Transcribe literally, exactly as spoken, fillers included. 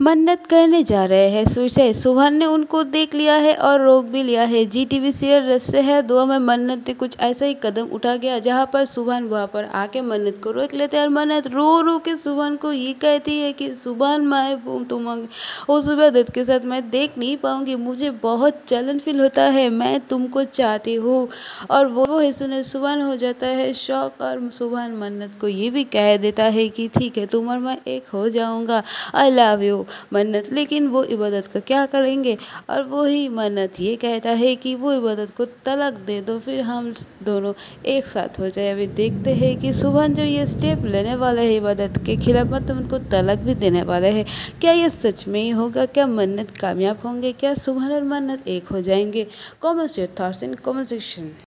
मन्नत करने जा रहे हैं। सोचा सुभान ने उनको देख लिया है और रोक भी लिया है। जीटीवी सीरियल से है दुआ में मन्नत ने कुछ ऐसा ही कदम उठा गया जहां पर सुभान वहां पर आके मन्नत को रोक लेते हैं और मन्नत रो रो के सुभान को ये कहती है कि सुभान मैं तुम वो सुबह दत्त के साथ मैं देख नहीं पाऊँगी, मुझे बहुत जलन फील होता है, मैं तुमको चाहती हूँ। और वो है सुने सुभान हो जाता है शौक और सुभान मन्नत को ये भी कह देता है कि ठीक है तुम और मैं एक हो जाऊँगा, आई लव यू मन्नत। लेकिन वो इबादत का क्या करेंगे और वही मन्नत ये कहता है कि वो इबादत को तलाक दे दो फिर हम दोनों एक साथ हो जाए। अभी देखते हैं कि सुभान जो ये स्टेप लेने वाला है इबादत के खिलाफ मतलब उनको तलाक भी देने वाला है। क्या ये सच में ही होगा? क्या मन्नत कामयाब होंगे? क्या सुभान और मन्नत एक हो जाएंगे? Comments, your thoughts in comment section.